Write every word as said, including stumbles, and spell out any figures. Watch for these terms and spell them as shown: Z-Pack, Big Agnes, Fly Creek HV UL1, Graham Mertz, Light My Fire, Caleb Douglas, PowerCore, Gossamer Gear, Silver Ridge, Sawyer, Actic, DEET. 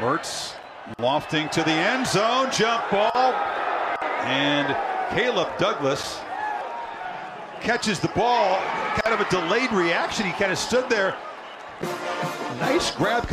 Mertz lofting to the end zone, jump ball, and Caleb Douglas catches the ball, kind of a delayed reaction. He kind of stood there. Nice grab coming.